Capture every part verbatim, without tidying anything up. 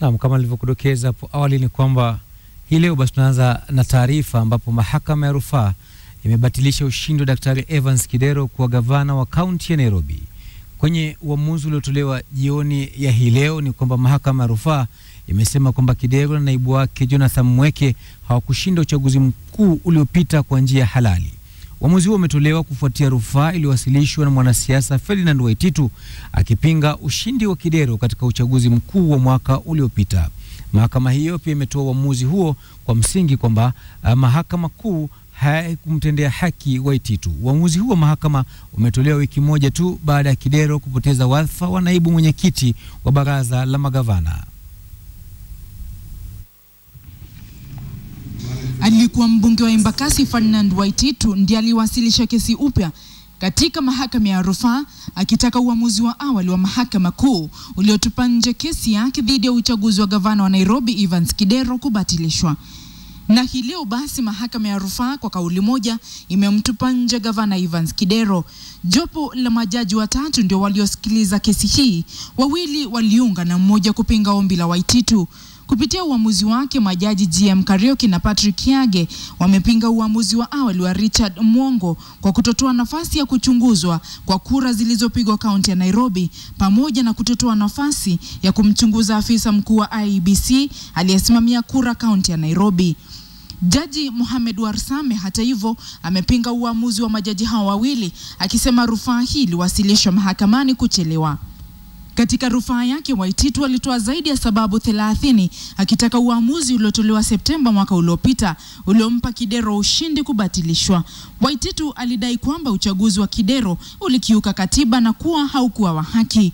Na kama nilivyokudokeza hapo awali ni kwamba hii leo basi tunaanza na taarifa ambapo mahakama ya rufaa imebatilisha ushindi wa Daktari Evans Kidero kuwa gavana wa kaunti ya Nairobi. Kwenye uamuzi uliotolewa jioni ya hii leo ni kwamba mahakama ya rufaa imesema kwamba Kidero na naibu wake Jonathan Mweki hawakushinda uchaguzi mkuu uliopita kwa njia halali. Uamuzi huo umetolewa kufuatia rufaa iliyowasilishwa na mwanasiasa Ferdinand Waititu akipinga ushindi wa Kidero katika uchaguzi mkuu wa mwaka uliopita. Mahakama hiyo pia imetoa uamuzi huo kwa msingi kwamba uh, mahakama kuu haikumtendea haki Waititu. Uamuzi huo mahakama umetolewa wiki moja tu baada ya Kidero kupoteza wadhifa wa naibu mwenyekiti wa baraza la magavana. Alikuwa mbunge wa Imbakasi Ferdinand Waititu ndiye aliwasilisha kesi upya katika mahakama ya rufaa akitaka uamuzi wa awali wa mahakama kuu uliotupa nje kesi yake dhidi ya uchaguzi wa gavana wa Nairobi Evans Kidero kubatilishwa. Na hii leo basi mahakama ya rufaa kwa kauli moja imemtupa nje gavana Evans Kidero. Jopo la majaji watatu ndio waliosikiliza kesi hii, wawili waliunga na mmoja kupinga ombi la Waititu. Kupitia uamuzi wake majaji G M Kariuki na Patrick Kiage wamepinga uamuzi wa awali wa Richard Mwongo kwa kutotoa nafasi ya kuchunguzwa kwa kura zilizopigwa kaunti ya Nairobi, pamoja na kutotoa nafasi ya kumchunguza afisa mkuu wa I E B C aliyesimamia kura kaunti ya Nairobi. Jaji Mohamed Warsame hata hivyo amepinga uamuzi wa majaji hao wawili akisema rufaa hii iliwasilishwa mahakamani kuchelewa. Katika rufaa yake Waititu alitoa zaidi ya sababu thelathini akitaka uamuzi uliotolewa Septemba mwaka uliopita uliompa Kidero ushindi kubatilishwa. Waititu alidai kwamba uchaguzi wa Kidero ulikiuka katiba na kuwa haukuwa wa haki.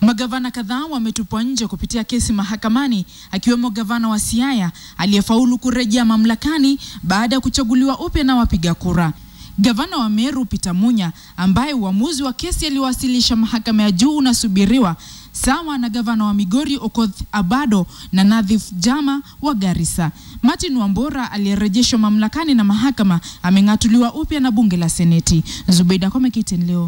Magavana kadhaa wametupwa nje kupitia kesi mahakamani, akiwemo gavana wa Siaya aliyefaulu kurejea mamlakani baada ya kuchaguliwa upya na wapiga kura. Gavana wa Meru Peter Munya, ambaye uamuzi wa kesi aliwasilisha mahakama ya juu unasubiriwa, sawa na gavana wa Migori Okoth Obado na Nathif Jama wa Garisa. Martin Wambora aliyerejeshwa mamlakani na mahakama ameng'atuliwa upya na bunge la seneti. Zubeida Komekiten leo.